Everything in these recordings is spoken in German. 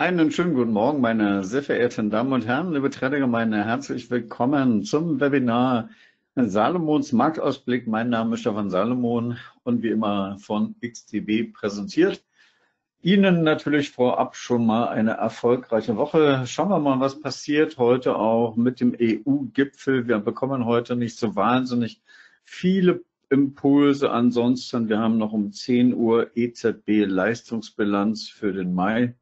Einen schönen guten Morgen, meine sehr verehrten Damen und Herren, liebe Tradergemeinde, herzlich willkommen zum Webinar Salomons Marktausblick. Mein Name ist Stefan Salomon und wie immer von XTB präsentiert. Ihnen natürlich vorab schon mal eine erfolgreiche Woche. Schauen wir mal, was passiert heute auch mit dem EU-Gipfel. Wir bekommen heute nicht so wahnsinnig viele Impulse. Ansonsten, wir haben noch um 10 Uhr EZB-Leistungsbilanz für den Mai.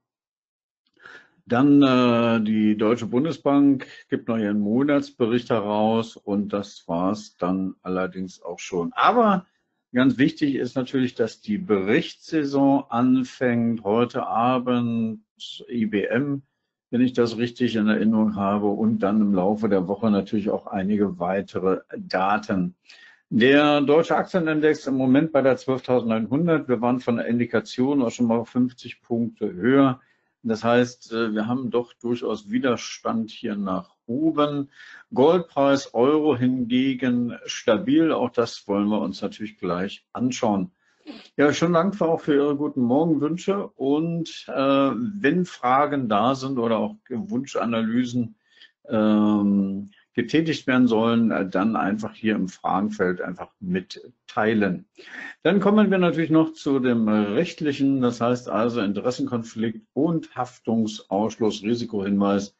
Dann die Deutsche Bundesbank gibt noch ihren Monatsbericht heraus und das war's dann allerdings auch schon. Aber ganz wichtig ist natürlich, dass die Berichtssaison anfängt. Heute Abend IBM, wenn ich das richtig in Erinnerung habe, und dann im Laufe der Woche natürlich auch einige weitere Daten. Der deutsche Aktienindex im Moment bei der 12.900. Wir waren von der Indikation auch schon mal 50 Punkte höher. Das heißt, wir haben doch durchaus Widerstand hier nach oben. Goldpreis Euro hingegen stabil. Auch das wollen wir uns natürlich gleich anschauen. Ja, schönen Dank auch für Ihre guten Morgenwünsche. Und wenn Fragen da sind oder auch Wunschanalysen getätigt werden sollen, dann einfach hier im Fragenfeld einfach mitteilen. Dann kommen wir natürlich noch zu dem rechtlichen, das heißt also Interessenkonflikt und Haftungsausschluss, Risikohinweis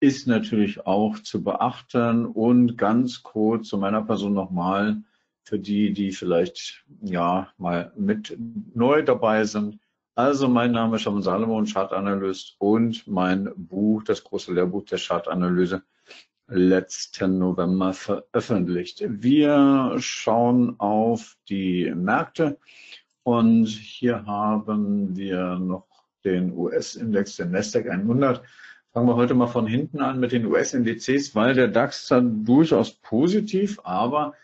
ist natürlich auch zu beachten. Und ganz kurz zu meiner Person nochmal, für die, die vielleicht ja mal mit neu dabei sind. Also mein Name ist Stefan Salomon, Chartanalyst, und mein Buch, das große Lehrbuch der Chartanalyse, letzten November veröffentlicht. Wir schauen auf die Märkte und hier haben wir noch den US-Index, den NASDAQ 100. Fangen wir heute mal von hinten an mit den US-Indizes, weil der DAX dann durchaus positiv, aber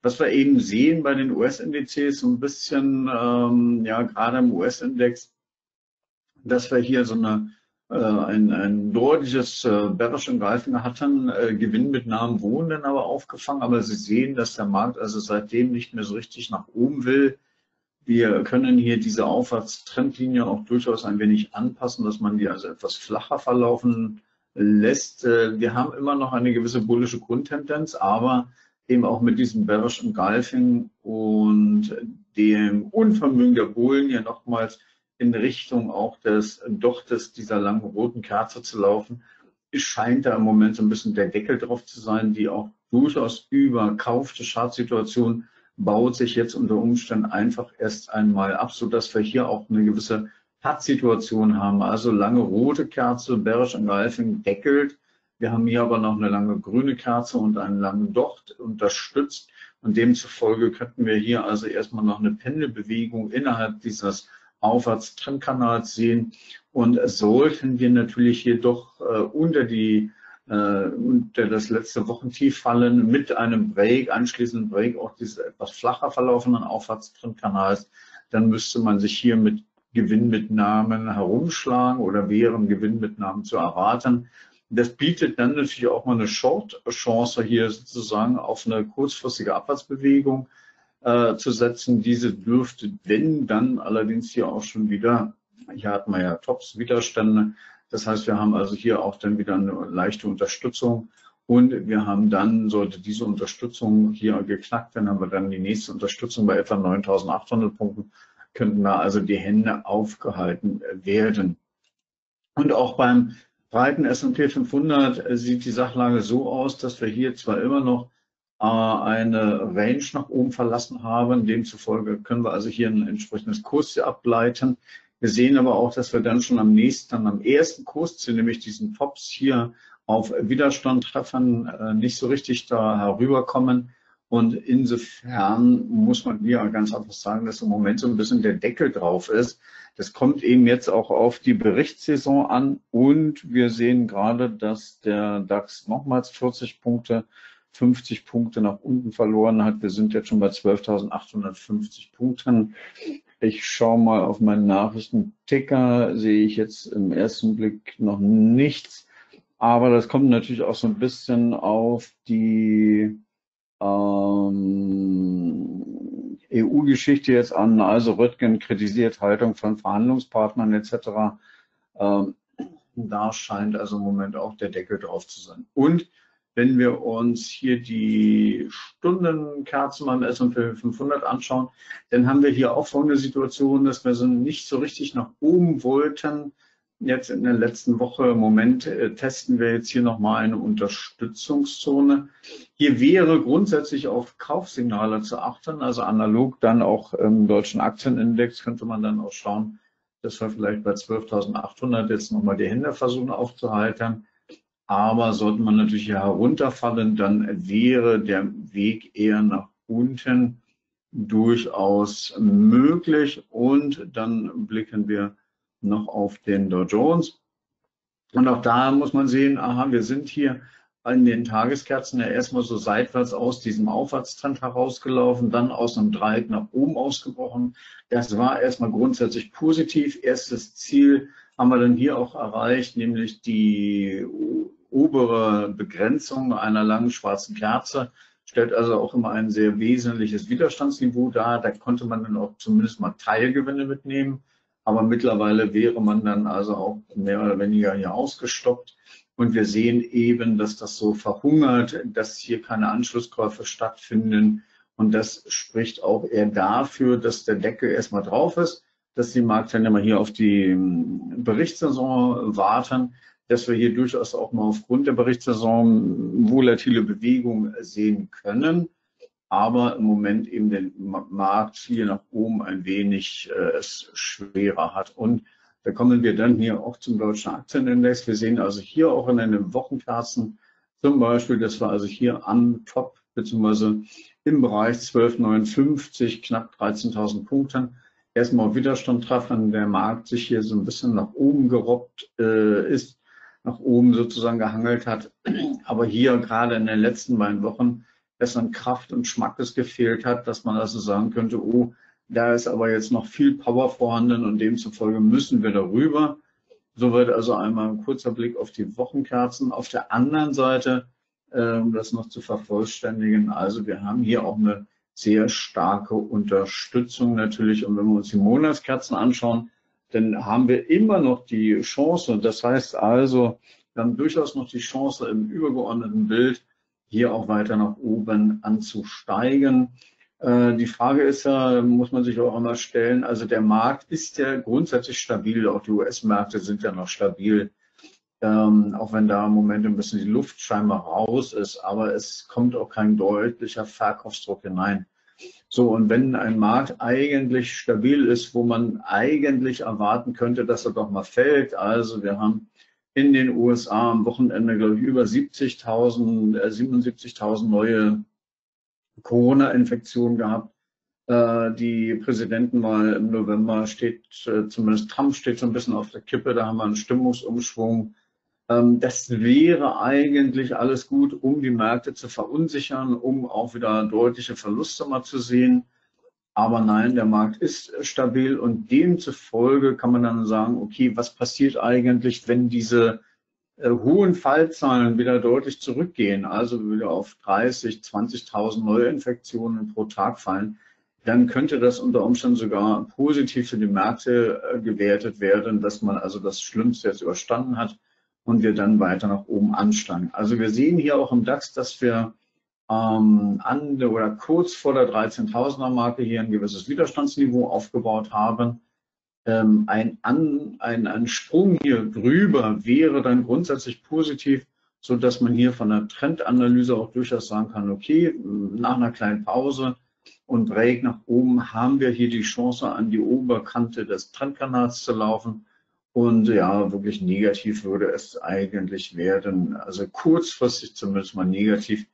was wir eben sehen bei den US-Indizes so ein bisschen, ja gerade im US-Index, dass wir hier so ein deutliches bearish Greifen hatten, Gewinnmitnahmen wurden dann aber aufgefangen, aber Sie sehen, dass der Markt also seitdem nicht mehr so richtig nach oben will. Wir können hier diese Aufwärtstrendlinie auch durchaus ein wenig anpassen, dass man die also etwas flacher verlaufen lässt. Wir haben immer noch eine gewisse bullische Grundtendenz, aber eben auch mit diesem bearish Greifen und dem Unvermögen der Bullen hier nochmals in Richtung auch dieser langen roten Kerze zu laufen, scheint da im Moment so ein bisschen der Deckel drauf zu sein, die auch durchaus überkaufte Chartsituation baut sich jetzt unter Umständen einfach erst einmal ab, sodass wir hier auch eine gewisse Pattsituation haben. Also lange rote Kerze, bearish engulfing, deckelt. Wir haben hier aber noch eine lange grüne Kerze und einen langen Docht unterstützt. Und demzufolge könnten wir hier also erstmal noch eine Pendelbewegung innerhalb dieses Aufwärtstrendkanals sehen, und sollten wir natürlich jedoch unter das letzte Wochentief fallen mit einem Break, anschließenden Break auch dieses etwas flacher verlaufenden Aufwärtstrendkanals, dann müsste man sich hier mit Gewinnmitnahmen herumschlagen oder wären Gewinnmitnahmen zu erwarten. Das bietet dann natürlich auch mal eine Short-Chance hier sozusagen auf eine kurzfristige Abwärtsbewegung zu setzen. Diese dürfte, wenn dann allerdings hier auch schon wieder, hier hatten wir ja Tops, Widerstände. Das heißt, wir haben also hier auch dann wieder eine leichte Unterstützung und wir haben dann, sollte diese Unterstützung hier geknackt werden, haben wir dann die nächste Unterstützung bei etwa 9.800 Punkten, könnten da also die Hände aufgehalten werden. Und auch beim breiten S&P 500 sieht die Sachlage so aus, dass wir hier zwar immer noch eine Range nach oben verlassen haben. Demzufolge können wir also hier ein entsprechendes Kursziel ableiten. Wir sehen aber auch, dass wir dann schon am ersten Kursziel, nämlich diesen Tops hier auf Widerstand treffen, nicht so richtig da herüberkommen. Und insofern muss man hier ganz einfach sagen, dass im Moment so ein bisschen der Deckel drauf ist. Das kommt eben jetzt auch auf die Berichtssaison an. Und wir sehen gerade, dass der DAX nochmals 50 Punkte nach unten verloren hat. Wir sind jetzt schon bei 12.850 Punkten. Ich schaue mal auf meinen Nachrichtenticker, sehe ich jetzt im ersten Blick noch nichts. Aber das kommt natürlich auch so ein bisschen auf die EU-Geschichte jetzt an. Also Röttgen kritisiert Haltung von Verhandlungspartnern etc. Da scheint also im Moment auch der Deckel drauf zu sein. Und wenn wir uns hier die Stundenkerzen beim S&P 500 anschauen, dann haben wir hier auch folgende Situation, dass wir so nicht so richtig nach oben wollten. Jetzt in der letzten Woche, im Moment testen wir jetzt hier nochmal eine Unterstützungszone. Hier wäre grundsätzlich auf Kaufsignale zu achten, also analog dann auch im deutschen Aktienindex könnte man dann auch schauen, dass wir vielleicht bei 12.800 jetzt nochmal die Hände versuchen aufzuhalten. Aber sollte man natürlich hier herunterfallen, dann wäre der Weg eher nach unten durchaus möglich. Und dann blicken wir noch auf den Dow Jones. Und auch da muss man sehen, aha, wir sind hier an den Tageskerzen ja erstmal so seitwärts aus diesem Aufwärtstrend herausgelaufen, dann aus einem Dreieck nach oben ausgebrochen. Das war erstmal grundsätzlich positiv. Erstes Ziel haben wir dann hier auch erreicht, nämlich die obere Begrenzung einer langen schwarzen Kerze. Stellt also auch immer ein sehr wesentliches Widerstandsniveau dar. Da konnte man dann auch zumindest mal Teilgewinne mitnehmen. Aber mittlerweile wäre man dann also auch mehr oder weniger hier ausgestoppt. Und wir sehen eben, dass das so verhungert, dass hier keine Anschlusskäufe stattfinden. Und das spricht auch eher dafür, dass der Deckel erstmal drauf ist, dass die Marktteilnehmer hier auf die Berichtssaison warten, dass wir hier durchaus auch mal aufgrund der Berichtssaison volatile Bewegungen sehen können. Aber im Moment eben den Markt hier nach oben ein wenig es schwerer hat. Und da kommen wir dann hier auch zum deutschen Aktienindex. Wir sehen also hier auch in den Wochenkerzen zum Beispiel, dass wir also hier am Top bzw. im Bereich 12.59, knapp 13.000 Punkten erstmal Widerstand treffen. Der Markt sich hier so ein bisschen nach oben gerobbt ist, nach oben sozusagen gehangelt hat. Aber hier gerade in den letzten beiden Wochen dass an Kraft und Schmackes gefehlt hat, dass man also sagen könnte, oh, da ist aber jetzt noch viel Power vorhanden und demzufolge müssen wir darüber. So wird also einmal ein kurzer Blick auf die Wochenkerzen. Auf der anderen Seite, um das noch zu vervollständigen, also wir haben hier auch eine sehr starke Unterstützung natürlich. Und wenn wir uns die Monatskerzen anschauen, dann haben wir immer noch die Chance. Das heißt also, wir haben durchaus noch die Chance im übergeordneten Bild, hier auch weiter nach oben anzusteigen. Die Frage ist ja, muss man sich auch einmal stellen, also der Markt ist ja grundsätzlich stabil, auch die US-Märkte sind ja noch stabil, auch wenn da im Moment ein bisschen die Luft scheinbar raus ist, aber es kommt auch kein deutlicher Verkaufsdruck hinein. So, und wenn ein Markt eigentlich stabil ist, wo man eigentlich erwarten könnte, dass er doch mal fällt, also wir haben in den USA am Wochenende, glaube ich, über 77.000 neue Corona-Infektionen gehabt. Die Präsidentenwahl im November steht, zumindest Trump steht so ein bisschen auf der Kippe, da haben wir einen Stimmungsumschwung. Das wäre eigentlich alles gut, um die Märkte zu verunsichern, um auch wieder deutliche Verluste mal zu sehen. Aber nein, der Markt ist stabil und demzufolge kann man dann sagen, okay, was passiert eigentlich, wenn diese hohen Fallzahlen wieder deutlich zurückgehen, also wieder auf 30.000, 20.000 Neuinfektionen pro Tag fallen, dann könnte das unter Umständen sogar positiv für die Märkte gewertet werden, dass man also das Schlimmste jetzt überstanden hat und wir dann weiter nach oben ansteigen. Also wir sehen hier auch im DAX, dass wir kurz vor der 13.000er Marke hier ein gewisses Widerstandsniveau aufgebaut haben. Ein Sprung hier drüber wäre dann grundsätzlich positiv, sodass man hier von der Trendanalyse auch durchaus sagen kann, okay, nach einer kleinen Pause und Break nach oben haben wir hier die Chance, an die Oberkante des Trendkanals zu laufen. Und ja, wirklich negativ würde es eigentlich werden, also kurzfristig zumindest mal negativ.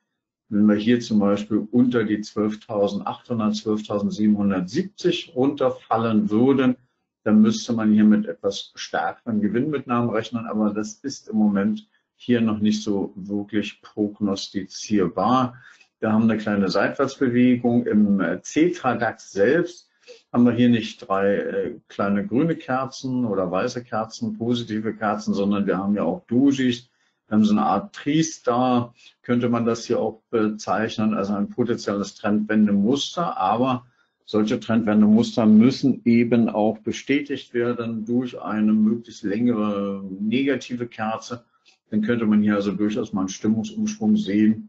Wenn wir hier zum Beispiel unter die 12.800, 12.770 runterfallen würden, dann müsste man hier mit etwas stärkeren Gewinnmitnahmen rechnen. Aber das ist im Moment hier noch nicht so wirklich prognostizierbar. Wir haben eine kleine Seitwärtsbewegung. Im Cetra-DAX selbst haben wir hier nicht drei kleine grüne Kerzen oder weiße Kerzen, positive Kerzen, sondern wir haben ja auch Dojis. Wir haben so eine Art Tri-Star, könnte man das hier auch bezeichnen, also ein potenzielles Trendwendemuster, aber solche Trendwendemuster müssen eben auch bestätigt werden durch eine möglichst längere negative Kerze. Dann könnte man hier also durchaus mal einen Stimmungsumschwung sehen,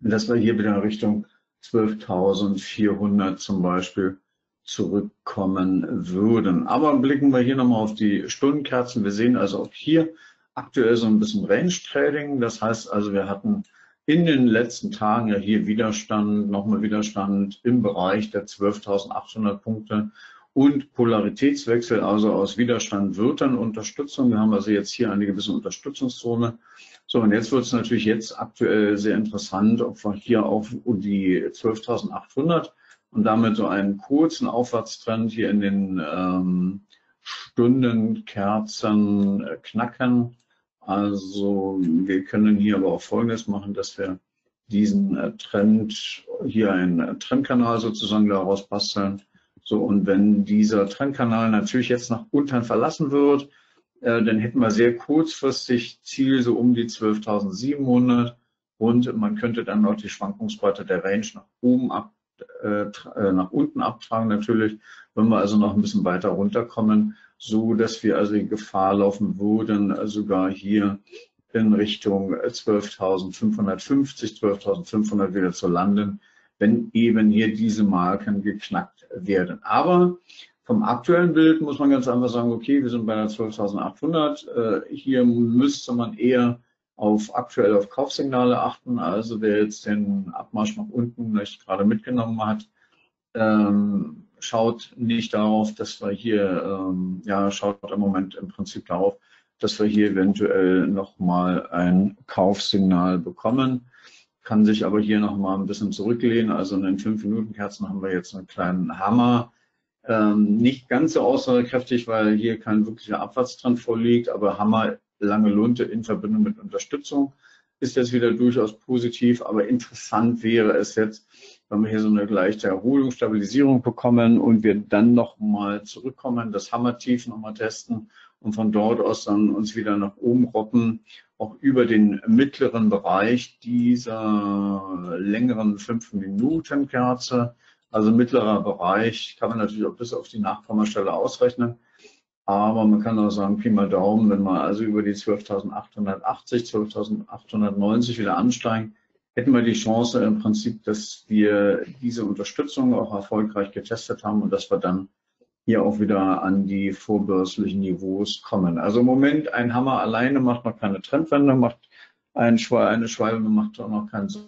dass wir hier wieder Richtung 12.400 zum Beispiel zurückkommen würden. Aber blicken wir hier nochmal auf die Stundenkerzen. Wir sehen also auch hier aktuell so ein bisschen Range Trading. Das heißt also, wir hatten in den letzten Tagen ja hier Widerstand, nochmal Widerstand im Bereich der 12.800 Punkte und Polaritätswechsel, also aus Widerstand wird dann Unterstützung. Wir haben also jetzt hier eine gewisse Unterstützungszone. So, und jetzt wird es natürlich jetzt aktuell sehr interessant, ob wir hier auf die 12.800 und damit so einen kurzen Aufwärtstrend hier in den Stundenkerzen knacken. Also wir können hier aber auch Folgendes machen, dass wir diesen Trend, hier einen Trendkanal sozusagen daraus basteln. So, und wenn dieser Trendkanal natürlich jetzt nach unten verlassen wird, dann hätten wir sehr kurzfristig Ziel so um die 12.700 und man könnte dann noch die Schwankungsbreite der Range nach oben nach unten abtragen natürlich, wenn wir also noch ein bisschen weiter runterkommen, so dass wir also in Gefahr laufen würden, sogar hier in Richtung 12.550, 12.500 wieder zu landen, wenn eben hier diese Marken geknackt werden. Aber vom aktuellen Bild muss man ganz einfach sagen, okay, wir sind bei der 12.800. Hier müsste man eher aktuell auf Kaufsignale achten. Also wer jetzt den Abmarsch nach unten nicht gerade mitgenommen hat, schaut nicht darauf, dass wir hier, schaut im Moment im Prinzip darauf, dass wir hier eventuell nochmal ein Kaufsignal bekommen. Kann sich aber hier nochmal ein bisschen zurücklehnen. Also in den 5-Minuten-Kerzen haben wir jetzt einen kleinen Hammer. Nicht ganz so aussagekräftig, weil hier kein wirklicher Abwärtstrend vorliegt, aber Hammer, lange Lunte in Verbindung mit Unterstützung ist jetzt wieder durchaus positiv. Aber interessant wäre es jetzt, wenn wir hier so eine leichte Erholung, Stabilisierung bekommen und wir dann nochmal zurückkommen, das Hammertief nochmal testen und von dort aus dann uns wieder nach oben robben, auch über den mittleren Bereich dieser längeren 5-Minuten-Kerze. Also mittlerer Bereich kann man natürlich auch bis auf die Nachkommastelle ausrechnen. Aber man kann auch sagen, Pi mal Daumen, wenn wir also über die 12.880, 12.890 wieder ansteigen, hätten wir die Chance im Prinzip, dass wir diese Unterstützung auch erfolgreich getestet haben und dass wir dann hier auch wieder an die vorbörslichen Niveaus kommen. Also im Moment ein Hammer alleine macht noch keine Trendwende, macht eine Schwalbe macht auch noch keinen Sinn.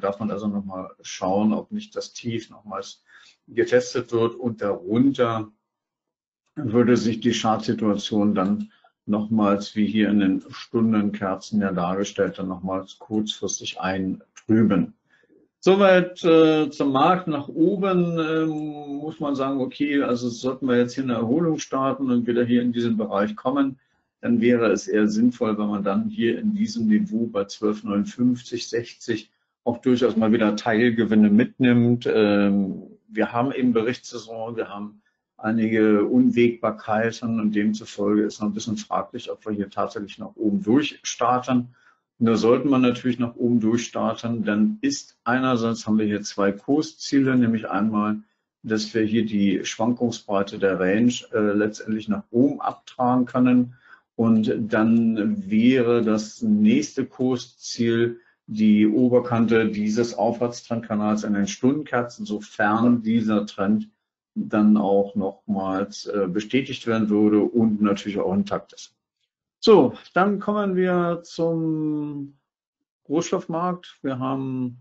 Darf man also nochmal schauen, ob nicht das Tief nochmals getestet wird und darunter würde sich die Chartsituation dann nochmals, wie hier in den Stundenkerzen ja dargestellt, dann nochmals kurzfristig eintrüben. Soweit zum Markt. Nach oben muss man sagen, okay, also sollten wir jetzt hier eine Erholung starten und wieder hier in diesen Bereich kommen, dann wäre es eher sinnvoll, wenn man dann hier in diesem Niveau bei 12,59, 60 auch durchaus mal wieder Teilgewinne mitnimmt. Wir haben eben Berichtssaison, wir haben einige Unwägbarkeiten und demzufolge ist noch ein bisschen fraglich, ob wir hier tatsächlich nach oben durchstarten. Nur sollten wir natürlich nach oben durchstarten, dann ist einerseits haben wir hier zwei Kursziele, nämlich einmal, dass wir hier die Schwankungsbreite der Range letztendlich nach oben abtragen können und dann wäre das nächste Kursziel die Oberkante dieses Aufwärtstrendkanals an den Stundenkerzen, sofern dieser Trend dann auch nochmals bestätigt werden würde und natürlich auch intakt ist. So, dann kommen wir zum Rohstoffmarkt. Wir haben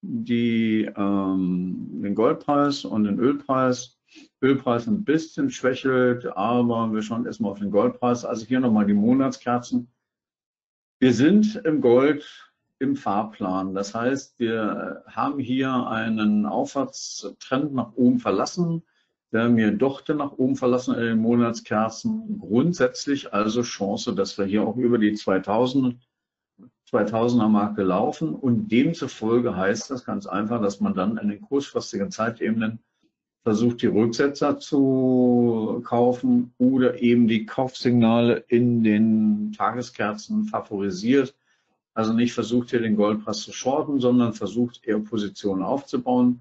den Goldpreis und den Ölpreis. Ölpreis ein bisschen schwächelt, aber wir schauen erstmal auf den Goldpreis. Also hier nochmal die Monatskerzen. Wir sind im Gold im Fahrplan. Das heißt, wir haben hier einen Aufwärtstrend nach oben verlassen. Wir haben hier Dochte nach oben verlassen in den Monatskerzen. Grundsätzlich also Chance, dass wir hier auch über die 2000er Marke laufen und demzufolge heißt das ganz einfach, dass man dann in den kurzfristigen Zeitebenen versucht, die Rücksetzer zu kaufen oder eben die Kaufsignale in den Tageskerzen favorisiert. Also nicht versucht hier den Goldpreis zu shorten, sondern versucht eher Positionen aufzubauen.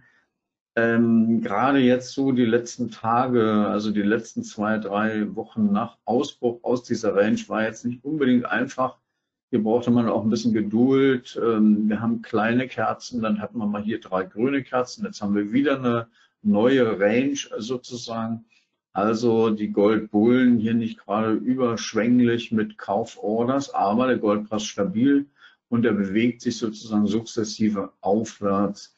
Gerade jetzt so die letzten Tage, also die letzten 2, 3 Wochen nach Ausbruch aus dieser Range war jetzt nicht unbedingt einfach. Hier brauchte man auch ein bisschen Geduld. Wir haben kleine Kerzen, dann hatten wir mal hier 3 grüne Kerzen. Jetzt haben wir wieder eine neue Range sozusagen. Also die Goldbullen hier nicht gerade überschwänglich mit Kauforders, aber der Goldpreis stabil und er bewegt sich sozusagen sukzessive aufwärts.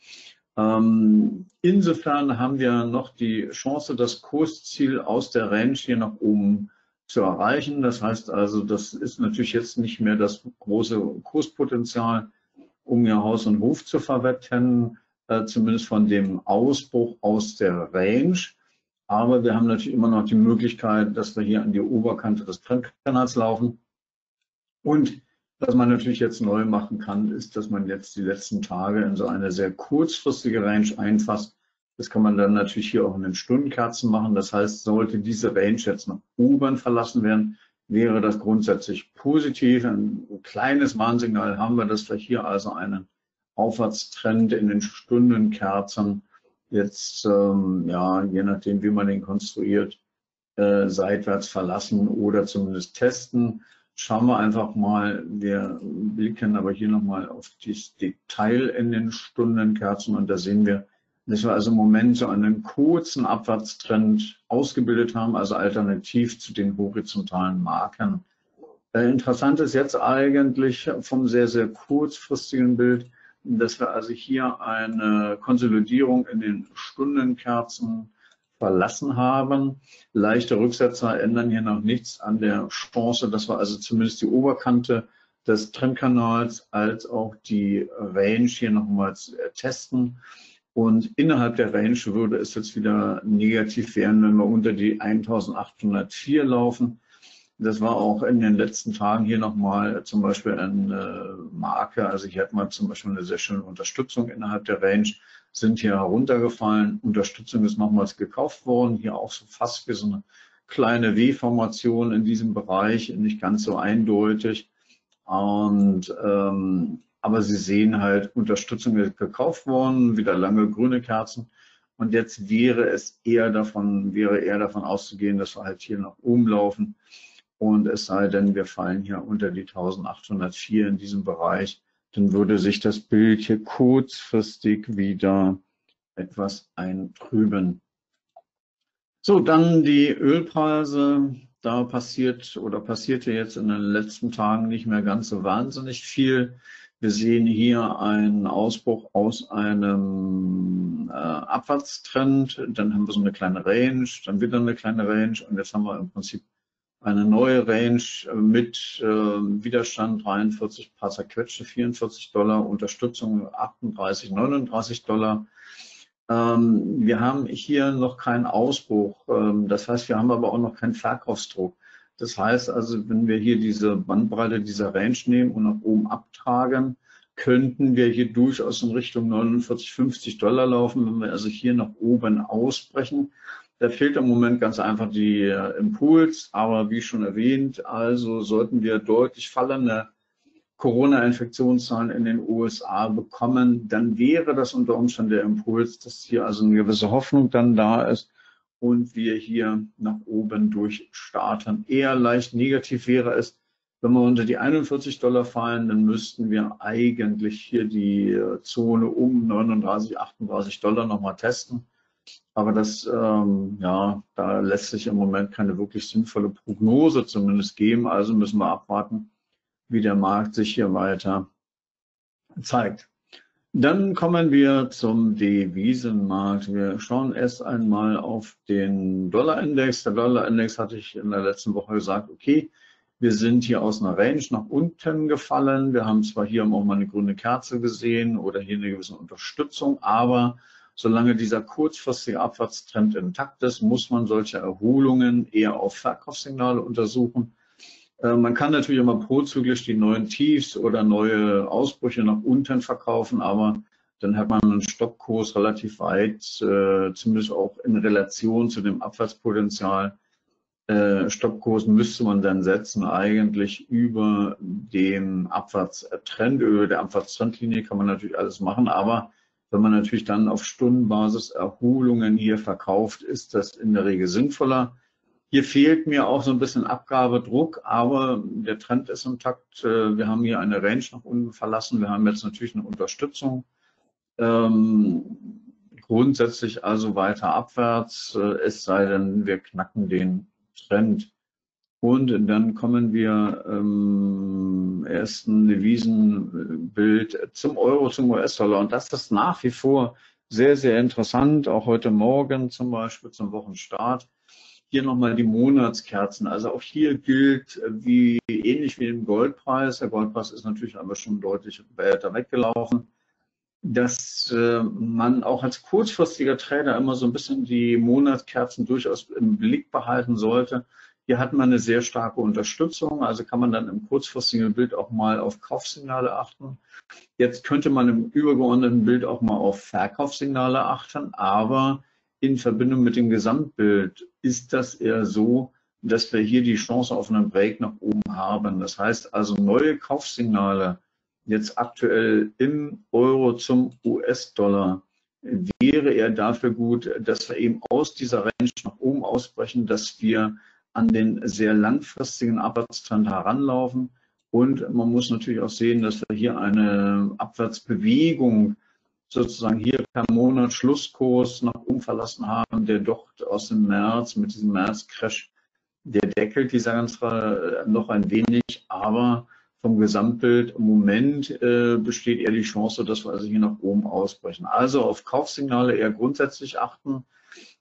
Insofern haben wir noch die Chance, das Kursziel aus der Range hier nach oben zu erreichen. Das heißt also, das ist natürlich jetzt nicht mehr das große Kurspotenzial, um ihr Haus und Hof zu verwetten, zumindest von dem Ausbruch aus der Range. Aber wir haben natürlich immer noch die Möglichkeit, dass wir hier an die Oberkante des Trendkanals laufen. Und was man natürlich jetzt neu machen kann, ist, dass man jetzt die letzten Tage in so eine sehr kurzfristige Range einfasst. Das kann man dann natürlich hier auch in den Stundenkerzen machen. Das heißt, sollte diese Range jetzt nach oben verlassen werden, wäre das grundsätzlich positiv. Ein kleines Warnsignal haben wir, dass wir hier also einen Aufwärtstrend in den Stundenkerzen jetzt, ja, je nachdem, wie man den konstruiert, seitwärts verlassen oder zumindest testen. Schauen wir einfach mal, wir blicken aber hier nochmal auf das Detail in den Stundenkerzen und da sehen wir, dass wir also im Moment so einen kurzen Abwärtstrend ausgebildet haben, also alternativ zu den horizontalen Markern. Interessant ist jetzt eigentlich vom sehr, sehr kurzfristigen Bild, dass wir also hier eine Konsolidierung in den Stundenkerzen verlassen haben. Leichte Rücksetzer ändern hier noch nichts an der Chance, dass wir also zumindest die Oberkante des Trendkanals als auch die Range hier nochmals testen. Und innerhalb der Range würde es jetzt wieder negativ werden, wenn wir unter die 1804 laufen. Das war auch in den letzten Tagen hier nochmal zum Beispiel eine Marke. Also hier hat man zum Beispiel eine sehr schöne Unterstützung innerhalb der Range, sind hier heruntergefallen. Unterstützung ist nochmals gekauft worden. Hier auch so fast wie so eine kleine W-Formation in diesem Bereich, nicht ganz so eindeutig. Und aber Sie sehen halt, Unterstützung ist gekauft worden, wieder lange grüne Kerzen. Und jetzt wäre eher davon auszugehen, dass wir halt hier nach oben laufen. Und es sei denn, wir fallen hier unter die 1804 in diesem Bereich, dann würde sich das Bild hier kurzfristig wieder etwas eintrüben. So, dann die Ölpreise. Da passierte jetzt in den letzten Tagen nicht mehr ganz so wahnsinnig viel. Wir sehen hier einen Ausbruch aus einem Abwärtstrend. Dann haben wir so eine kleine Range, dann wieder eine kleine Range und jetzt haben wir im Prinzip eine neue Range mit Widerstand 43, paar zerquetschte $44, Unterstützung 38, $39. Wir haben hier noch keinen Ausbruch. Das heißt, wir haben aber auch noch keinen Verkaufsdruck. Das heißt also, wenn wir hier diese Bandbreite dieser Range nehmen und nach oben abtragen, könnten wir hier durchaus in Richtung $49, $50 laufen, wenn wir also hier nach oben ausbrechen. Da fehlt im Moment ganz einfach der Impuls, aber wie schon erwähnt, also sollten wir deutlich fallende Corona-Infektionszahlen in den USA bekommen, dann wäre das unter Umständen der Impuls, dass hier also eine gewisse Hoffnung dann da ist und wir hier nach oben durchstarten. Eher leicht negativ wäre es, wenn wir unter die $41 fallen, dann müssten wir eigentlich hier die Zone um 39, $38 nochmal testen. Aber das, ja, da lässt sich im Moment keine wirklich sinnvolle Prognose zumindest geben. Also müssen wir abwarten, wie der Markt sich hier weiter zeigt. Dann kommen wir zum Devisenmarkt. Wir schauen erst einmal auf den Dollarindex. Der Dollarindex hatte ich in der letzten Woche gesagt, okay, wir sind hier aus einer Range nach unten gefallen. Wir haben zwar hier auch mal eine grüne Kerze gesehen oder hier eine gewisse Unterstützung, aber solange dieser kurzfristige Abwärtstrend intakt ist, muss man solche Erholungen eher auf Verkaufssignale untersuchen. Man kann natürlich immer prozyklisch die neuen Tiefs oder neue Ausbrüche nach unten verkaufen, aber dann hat man einen Stoppkurs relativ weit, zumindest auch in Relation zu dem Abwärtspotenzial. Stoppkurs müsste man dann setzen, eigentlich über dem Abwärtstrend. Über der Abwärtstrendlinie kann man natürlich alles machen, aber Wenn man natürlich dann auf Stundenbasis Erholungen hier verkauft, ist das in der Regel sinnvoller. Hier fehlt mir auch so ein bisschen Abgabedruck, aber der Trend ist intakt. Wir haben hier eine Range nach unten verlassen. Wir haben jetzt natürlich eine Unterstützung. Grundsätzlich also weiter abwärts, es sei denn, wir knacken den Trend. Und dann kommen wir im ersten Devisenbild zum Euro, zum US-Dollar. Und das ist nach wie vor sehr, sehr interessant, auch heute Morgen zum Beispiel zum Wochenstart. Hier nochmal die Monatskerzen. Also auch hier gilt, wie ähnlich wie im Goldpreis. Der Goldpreis ist natürlich aber schon deutlich weiter weggelaufen, dass man auch als kurzfristiger Trader immer so ein bisschen die Monatskerzen durchaus im Blick behalten sollte. Hier hat man eine sehr starke Unterstützung, also kann man dann im kurzfristigen Bild auch mal auf Kaufsignale achten. Jetzt könnte man im übergeordneten Bild auch mal auf Verkaufssignale achten, aber in Verbindung mit dem Gesamtbild ist das eher so, dass wir hier die Chance auf einen Break nach oben haben. Das heißt also, neue Kaufsignale jetzt aktuell im Euro zum US-Dollar wäre eher dafür gut, dass wir eben aus dieser Range nach oben ausbrechen, dass wir an den sehr langfristigen Abwärtstrend heranlaufen. Und man muss natürlich auch sehen, dass wir hier eine Abwärtsbewegung sozusagen hier per Monat Schlusskurs nach oben verlassen haben, der doch aus dem März, mit diesem März-Crash, der deckelt die Sache zwar noch ein wenig, aber vom Gesamtbild im Moment besteht eher die Chance, dass wir also hier nach oben ausbrechen. Also auf Kaufsignale eher grundsätzlich achten.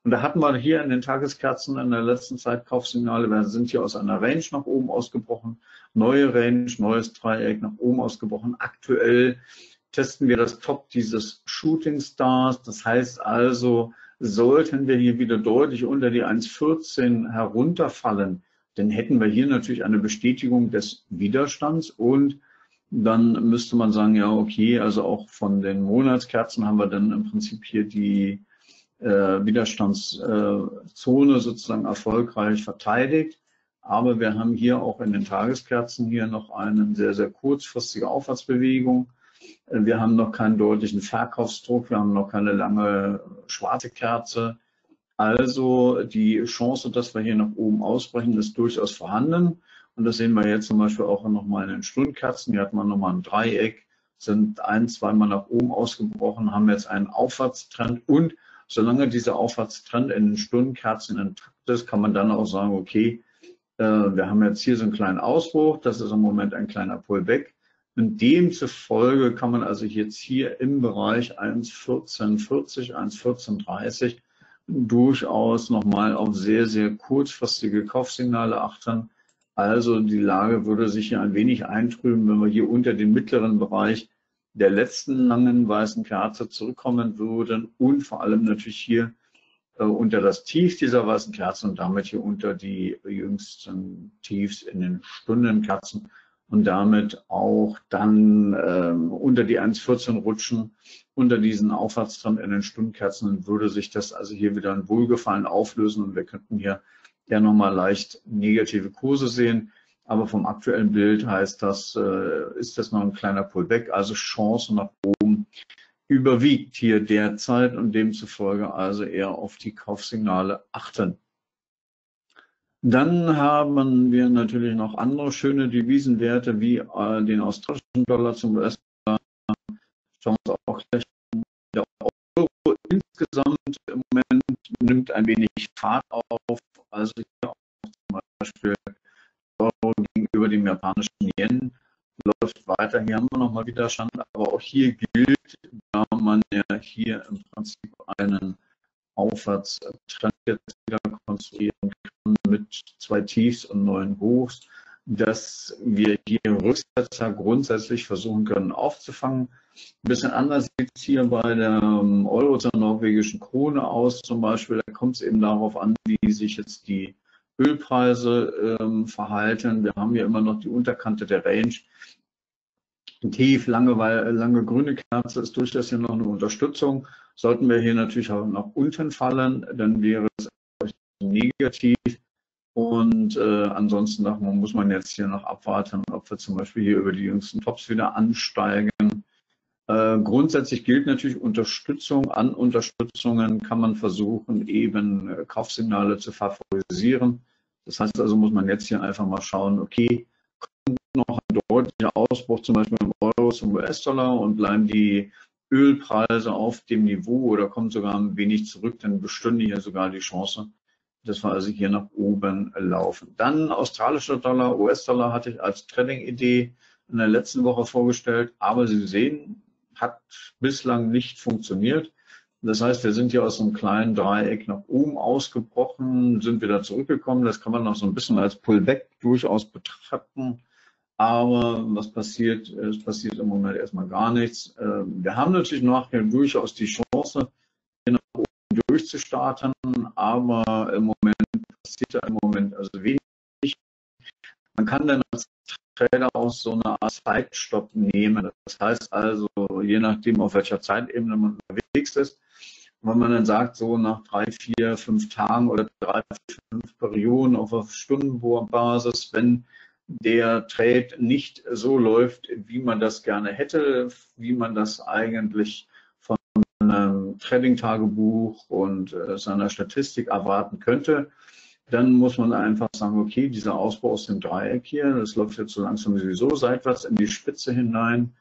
Und da hatten wir hier in den Tageskerzen in der letzten Zeit Kaufsignale. Wir sind hier aus einer Range nach oben ausgebrochen. Neue Range, neues Dreieck nach oben ausgebrochen. Aktuell testen wir das Top dieses Shooting Stars. Das heißt also, sollten wir hier wieder deutlich unter die 1,14 herunterfallen, dann hätten wir hier natürlich eine Bestätigung des Widerstands und dann müsste man sagen, ja okay, also auch von den Monatskerzen haben wir dann im Prinzip hier die Widerstandszone sozusagen erfolgreich verteidigt. Aber wir haben hier auch in den Tageskerzen hier noch eine sehr, sehr kurzfristige Aufwärtsbewegung. Wir haben noch keinen deutlichen Verkaufsdruck, wir haben noch keine lange schwarze Kerze. Also die Chance, dass wir hier nach oben ausbrechen, ist durchaus vorhanden. Und das sehen wir jetzt zum Beispiel auch nochmal in den Stundenkerzen. Hier hat man nochmal ein Dreieck, sind ein-, zweimal nach oben ausgebrochen, haben jetzt einen Aufwärtstrend und solange dieser Aufwärtstrend in den Stundenkerzen intakt ist, kann man dann auch sagen, okay, wir haben jetzt hier so einen kleinen Ausbruch, das ist im Moment ein kleiner Pullback. Und demzufolge kann man also jetzt hier im Bereich 1,1440, 1,1430 durchaus nochmal auf sehr, sehr kurzfristige Kaufsignale achten. Also die Lage würde sich hier ein wenig eintrüben, wenn wir hier unter den mittleren Bereich der letzten langen weißen Kerze zurückkommen würden und vor allem natürlich hier unter das Tief dieser weißen Kerzen und damit hier unter die jüngsten Tiefs in den Stundenkerzen und damit auch dann unter die 1,14 rutschen, unter diesen Aufwärtstrend in den Stundenkerzen und würde sich das also hier wieder in Wohlgefallen auflösen und wir könnten hier ja nochmal leicht negative Kurse sehen. Aber vom aktuellen Bild heißt das, ist das noch ein kleiner Pullback, also Chance nach oben überwiegt hier derzeit und demzufolge also eher auf die Kaufsignale achten. Dann haben wir natürlich noch andere schöne Devisenwerte wie den australischen Dollar zum US-Dollar. Schauen wir uns auch gleich an. Der Euro insgesamt im Moment nimmt ein wenig Fahrt auf, also hier auch zum Beispiel Euro gegenüber dem japanischen Yen läuft weiter. Hier haben wir nochmal Widerstand, aber auch hier gilt, da man ja hier im Prinzip einen Aufwärtstrend jetzt wieder konstruieren kann mit zwei Tiefs und 9 Hochs, dass wir hier Rücksetzer grundsätzlich versuchen können aufzufangen. Ein bisschen anders sieht es hier bei der Euro zur norwegischen Krone aus zum Beispiel. Da kommt es eben darauf an, wie sich jetzt die Ölpreise verhalten. Wir haben ja immer noch die Unterkante der Range. Tief, lange grüne Kerze ist durchaus hier noch eine Unterstützung. Sollten wir hier natürlich auch nach unten fallen, dann wäre es negativ. Und ansonsten muss man jetzt hier noch abwarten, ob wir zum Beispiel hier über die jüngsten Tops wieder ansteigen. Grundsätzlich gilt natürlich Unterstützung. An Unterstützungen kann man versuchen, eben Kaufsignale zu favorisieren. Das heißt also, muss man jetzt hier einfach mal schauen, okay, kommt noch ein deutlicher Ausbruch zum Beispiel im Euro zum US-Dollar und bleiben die Ölpreise auf dem Niveau oder kommen sogar ein wenig zurück, dann bestünde hier sogar die Chance, dass wir also hier nach oben laufen. Dann australischer Dollar, US-Dollar hatte ich als Trading-Idee in der letzten Woche vorgestellt, aber Sie sehen, hat bislang nicht funktioniert. Das heißt, wir sind hier aus einem kleinen Dreieck nach oben ausgebrochen, sind wieder zurückgekommen. Das kann man noch so ein bisschen als Pullback durchaus betrachten. Aber was passiert? Es passiert im Moment erstmal gar nichts. Wir haben natürlich nachher durchaus die Chance, hier nach oben durchzustarten, aber im Moment passiert da im Moment also wenig. Man kann dann als Trader auch so eine Art Zeitstopp nehmen. Das heißt also, je nachdem, auf welcher Zeitebene man unterwegs ist, wenn man dann sagt, so nach 3, 4, 5 Tagen oder 3, 4, 5 Perioden auf einer Stundenbasis, wenn der Trade nicht so läuft, wie man das gerne hätte, wie man das eigentlich von einem Trading-Tagebuch und seiner Statistik erwarten könnte, dann muss man einfach sagen, okay, dieser Ausbau aus dem Dreieck hier, das läuft jetzt so langsam sowieso seitwärts in die Spitze hinein,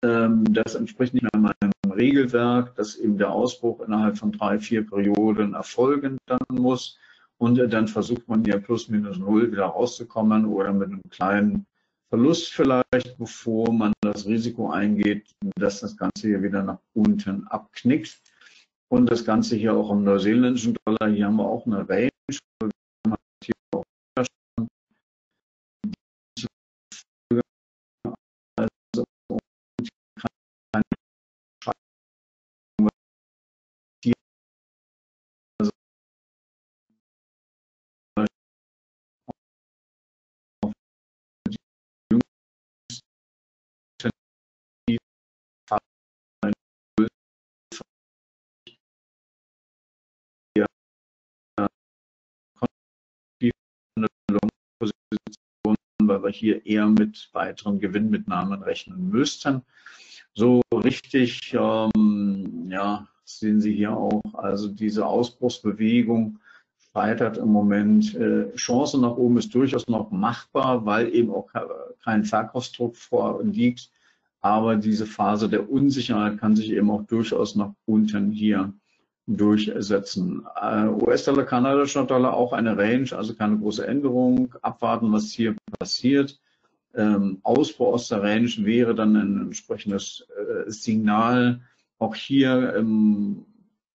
das entspricht nicht mehr meinem Regelwerk, dass eben der Ausbruch innerhalb von 3, 4 Perioden erfolgen dann muss. Und dann versucht man hier ±0 wieder rauszukommen oder mit einem kleinen Verlust vielleicht, bevor man das Risiko eingeht, dass das Ganze hier wieder nach unten abknickt. Und das Ganze hier auch im neuseeländischen Dollar, hier haben wir auch eine Range, hier auch weil wir hier eher mit weiteren Gewinnmitnahmen rechnen müssten. So richtig, ja, sehen Sie hier auch, also diese Ausbruchsbewegung scheitert im Moment. Chance nach oben ist durchaus noch machbar, weil eben auch kein Verkaufsdruck vorliegt. Aber diese Phase der Unsicherheit kann sich eben auch durchaus nach unten hier durchsetzen. US-Dollar, kanadischer Dollar, auch eine Range, also keine große Änderung. Abwarten, was hier passiert. Ausbau aus der Range wäre dann ein entsprechendes Signal. Auch hier im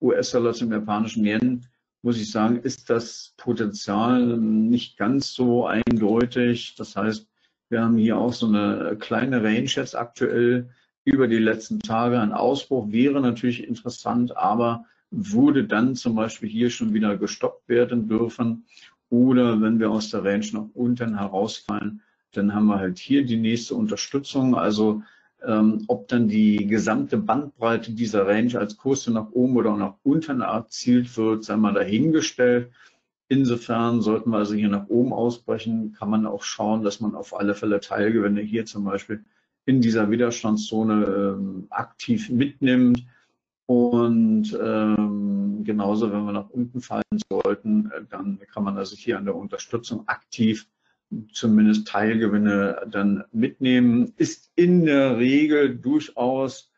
US-Dollar zum japanischen Yen, muss ich sagen, ist das Potenzial nicht ganz so eindeutig. Das heißt, wir haben hier auch so eine kleine Range jetzt aktuell über die letzten Tage. Ein Ausbruch wäre natürlich interessant, aber würde dann zum Beispiel hier schon wieder gestoppt werden dürfen. Oder wenn wir aus der Range nach unten herausfallen, dann haben wir halt hier die nächste Unterstützung. Also ob dann die gesamte Bandbreite dieser Range als Kurse nach oben oder nach unten erzielt wird, sei mal dahingestellt. Insofern sollten wir also hier nach oben ausbrechen, kann man auch schauen, dass man auf alle Fälle Teilgewinne hier zum Beispiel in dieser Widerstandszone aktiv mitnimmt. Und genauso, wenn wir nach unten fallen sollten, dann kann man also hier an der Unterstützung aktiv zumindest Teilgewinne dann mitnehmen. Ist in der Regel durchaus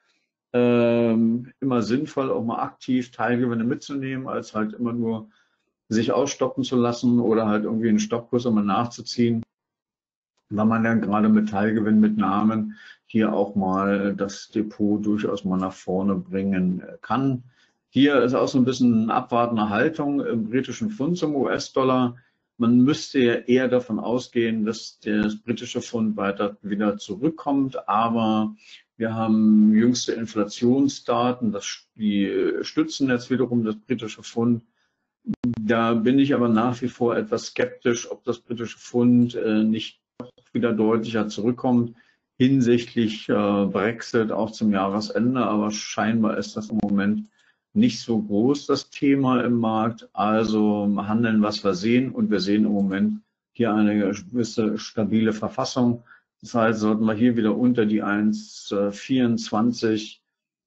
immer sinnvoll, auch mal aktiv Teilgewinne mitzunehmen, als halt immer nur sich ausstoppen zu lassen oder halt irgendwie einen Stoppkurs immer nachzuziehen, weil man dann gerade mit Teilgewinnmitnahmen hier auch mal das Depot durchaus mal nach vorne bringen kann. Hier ist auch so ein bisschen eine abwartende Haltung im britischen Pfund zum US-Dollar. Man müsste ja eher davon ausgehen, dass das britische Pfund weiter wieder zurückkommt, aber wir haben jüngste Inflationsdaten, die stützen jetzt wiederum das britische Pfund. Da bin ich aber nach wie vor etwas skeptisch, ob das britische Pfund nicht wieder deutlicher zurückkommt hinsichtlich Brexit auch zum Jahresende, aber scheinbar ist das im Moment nicht so groß, das Thema im Markt. Also handeln, was wir sehen, und wir sehen im Moment hier eine gewisse stabile Verfassung. Das heißt, sollten wir hier wieder unter die 1,24,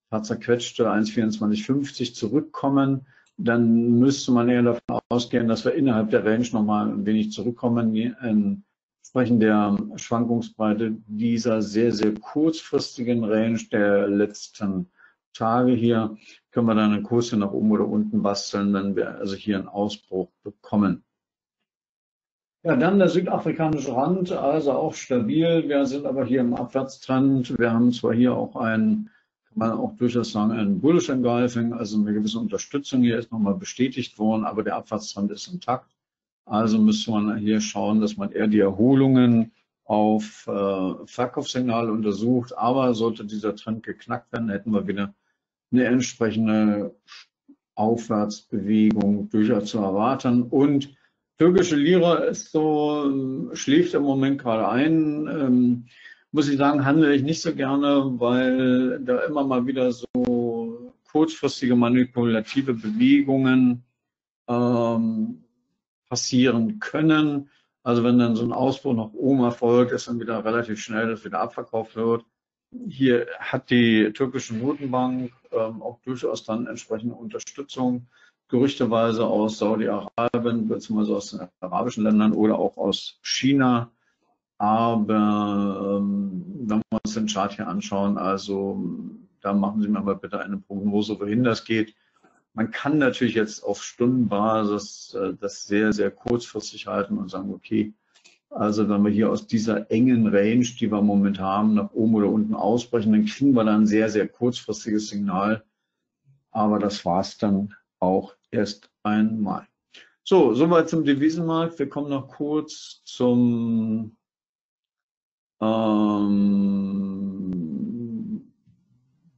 paar zerquetschte 1,2450 zurückkommen, dann müsste man eher davon ausgehen, dass wir innerhalb der Range nochmal ein wenig zurückkommen, entsprechend der Schwankungsbreite dieser sehr, sehr kurzfristigen Range der letzten Tage hier, können wir dann eine Kurse nach oben oder unten basteln, wenn wir also hier einen Ausbruch bekommen. Ja, dann der südafrikanische Rand, also auch stabil. Wir sind aber hier im Abwärtstrend. Wir haben zwar hier auch einen, kann man auch durchaus sagen, ein Bullish Engulfing, also eine gewisse Unterstützung hier ist nochmal bestätigt worden, aber der Abwärtstrend ist intakt. Also müsste man hier schauen, dass man eher die Erholungen auf Verkaufssignale untersucht. Aber sollte dieser Trend geknackt werden, hätten wir wieder eine entsprechende Aufwärtsbewegung durchaus zu erwarten. Und türkische Lira ist so, schläft im Moment gerade ein. Muss ich sagen, handle ich nicht so gerne, weil da immer mal wieder so kurzfristige manipulative Bewegungen passieren können. Also wenn dann so ein Ausbruch nach oben erfolgt, ist dann wieder relativ schnell, dass wieder abverkauft wird. Hier hat die türkische Notenbank auch durchaus dann entsprechende Unterstützung, gerüchteweise aus Saudi-Arabien bzw. aus den arabischen Ländern oder auch aus China. Aber wenn wir uns den Chart hier anschauen, also da machen Sie mir mal bitte eine Prognose, wohin das geht. Man kann natürlich jetzt auf Stundenbasis das sehr, sehr kurzfristig halten und sagen, okay, also wenn wir hier aus dieser engen Range, die wir momentan haben, nach oben oder unten ausbrechen, dann kriegen wir dann ein sehr, sehr kurzfristiges Signal. Aber das war es dann auch erst einmal. So, soweit zum Devisenmarkt. Wir kommen noch kurz zum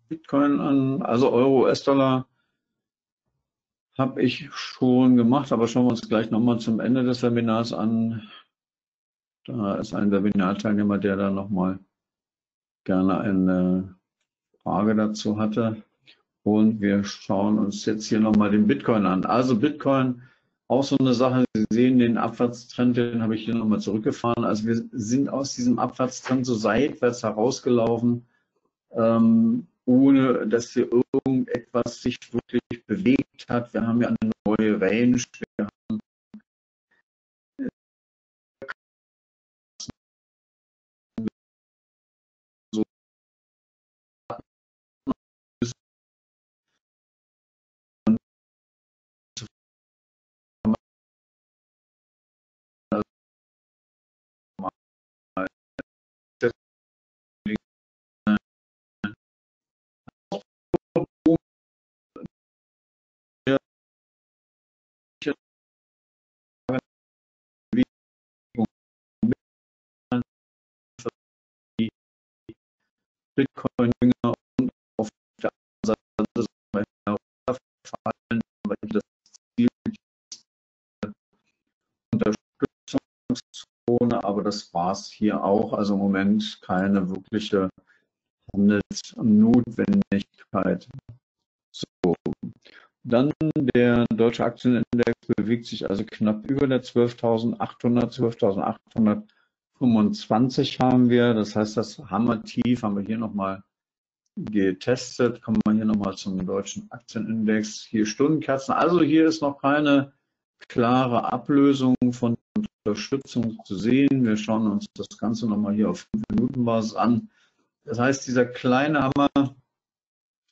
Bitcoin an, also Euro, US-Dollar. Habe ich schon gemacht, aber schauen wir uns gleich nochmal zum Ende des Webinars an. Da ist ein Webinarteilnehmer, der da nochmal gerne eine Frage dazu hatte. Und wir schauen uns jetzt hier nochmal den Bitcoin an. Also Bitcoin, auch so eine Sache, Sie sehen den Abwärtstrend, den habe ich hier nochmal zurückgefahren. Also wir sind aus diesem Abwärtstrend so seitwärts herausgelaufen, ohne dass wir irgendetwas sich wirklich bewegt hat. Wir haben ja eine neue Range, wir haben so Bitcoin jünger und auf der anderen Seite herunterfallen, weil das Ziel ist Unterstützungszone, aber das war es hier auch. Also im Moment keine wirkliche Handelsnotwendigkeit. So. Dann der deutsche Aktienindex bewegt sich also knapp über der 12.800, 12.800. 25 haben wir, das heißt, das Hammertief haben wir hier nochmal getestet. Kommen wir hier nochmal zum deutschen Aktienindex. Hier Stundenkerzen. Also hier ist noch keine klare Ablösung von Unterstützung zu sehen. Wir schauen uns das Ganze nochmal hier auf 5-Minuten-Basis an. Das heißt, dieser kleine Hammer,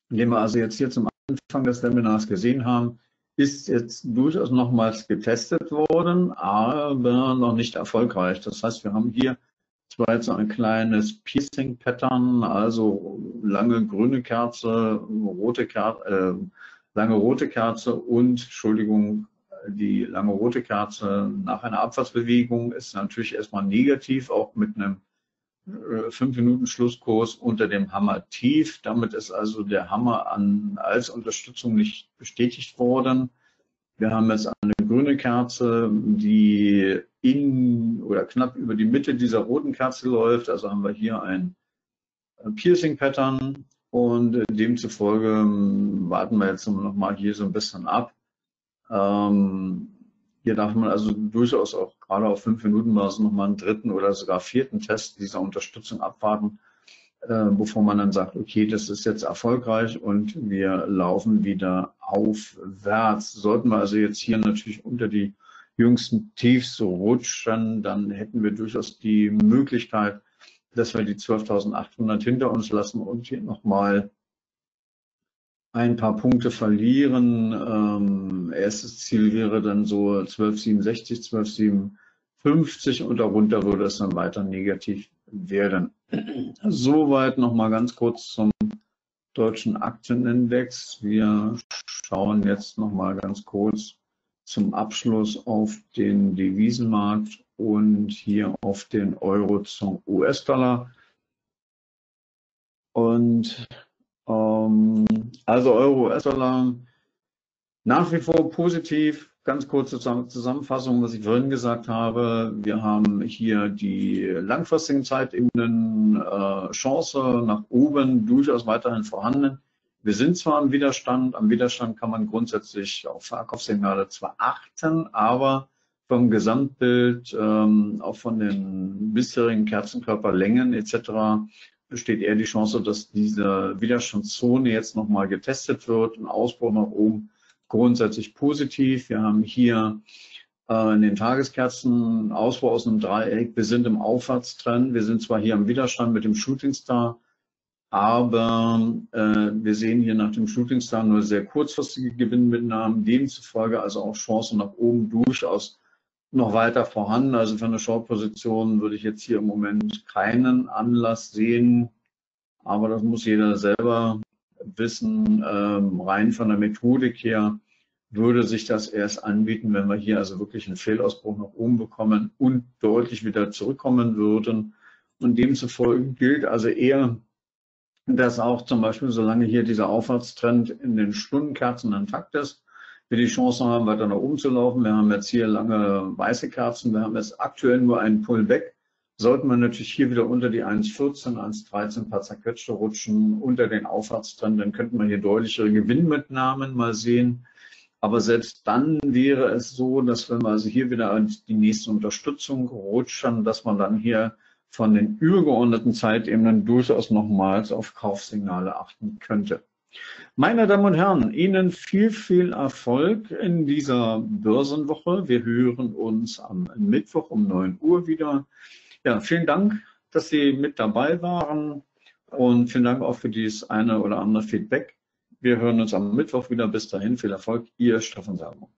den wir also jetzt hier zum Anfang des Webinars gesehen haben, ist jetzt durchaus nochmals getestet worden, aber noch nicht erfolgreich. Das heißt, wir haben hier zwar jetzt ein kleines Piercing-Pattern, also lange grüne Kerze, rote Kerze, lange rote Kerze und, Entschuldigung, die lange rote Kerze nach einer Abwärtsbewegung ist natürlich erstmal negativ, auch mit einem 5-Minuten-Schlusskurs unter dem Hammer tief. Damit ist also der Hammer als Unterstützung nicht bestätigt worden. Wir haben jetzt eine grüne Kerze, die in oder knapp über die Mitte dieser roten Kerze läuft. Also haben wir hier ein Piercing-Pattern und demzufolge warten wir jetzt nochmal hier so ein bisschen ab. Hier darf man also durchaus auch gerade auf 5-Minuten-Basis nochmal einen dritten oder sogar vierten Test dieser Unterstützung abwarten, bevor man dann sagt, okay, das ist jetzt erfolgreich und wir laufen wieder aufwärts. Sollten wir also jetzt hier natürlich unter die jüngsten Tiefs so rutschen, dann hätten wir durchaus die Möglichkeit, dass wir die 12.800 hinter uns lassen und hier nochmal ein paar Punkte verlieren. Erstes Ziel wäre dann so 12,67, 12,57 und darunter würde es dann weiter negativ werden. Soweit nochmal ganz kurz zum deutschen Aktienindex. Wir schauen jetzt nochmal ganz kurz zum Abschluss auf den Devisenmarkt und hier auf den Euro zum US-Dollar. Und also Euro, US-Dollar nach wie vor positiv. Ganz kurze Zusammenfassung, was ich vorhin gesagt habe. Wir haben hier die langfristigen Zeitebenen, Chance nach oben durchaus weiterhin vorhanden. Wir sind zwar am Widerstand. Am Widerstand kann man grundsätzlich auf Verkaufssignale zwar achten, aber vom Gesamtbild, auch von den bisherigen Kerzenkörperlängen etc. besteht eher die Chance, dass diese Widerstandszone jetzt nochmal getestet wird. Ein Ausbruch nach oben grundsätzlich positiv. Wir haben hier in den Tageskerzen einen Ausbruch aus einem Dreieck. Wir sind im Aufwärtstrend. Wir sind zwar hier am Widerstand mit dem Shooting Star, aber wir sehen hier nach dem Shooting Star nur sehr kurzfristige Gewinnmitnahmen. Demzufolge also auch Chancen nach oben durchaus noch weiter vorhanden. Also für eine Short-Position würde ich jetzt hier im Moment keinen Anlass sehen. Aber das muss jeder selber wissen. Rein von der Methodik her würde sich das erst anbieten, wenn wir hier also wirklich einen Fehlausbruch nach oben bekommen und deutlich wieder zurückkommen würden. Und demzufolge gilt also eher, dass auch zum Beispiel, solange hier dieser Aufwärtstrend in den Stundenkerzen intakt ist, wir die Chance haben, weiter nach oben zu laufen. Wir haben jetzt hier lange weiße Kerzen. Wir haben jetzt aktuell nur einen Pullback. Sollten wir natürlich hier wieder unter die 1,14, 1,13 paar zerquetschte rutschen, unter den Aufwärtstrend, dann könnten wir hier deutlichere Gewinnmitnahmen mal sehen. Aber selbst dann wäre es so, dass wenn wir also hier wieder an die nächste Unterstützung rutschen, dass man dann hier von den übergeordneten Zeitebenen durchaus nochmals auf Kaufsignale achten könnte. Meine Damen und Herren, Ihnen viel, viel Erfolg in dieser Börsenwoche. Wir hören uns am Mittwoch um 9 Uhr wieder. Ja, vielen Dank, dass Sie mit dabei waren und vielen Dank auch für dieses eine oder andere Feedback. Wir hören uns am Mittwoch wieder. Bis dahin, viel Erfolg. Ihr Stefan Salomon.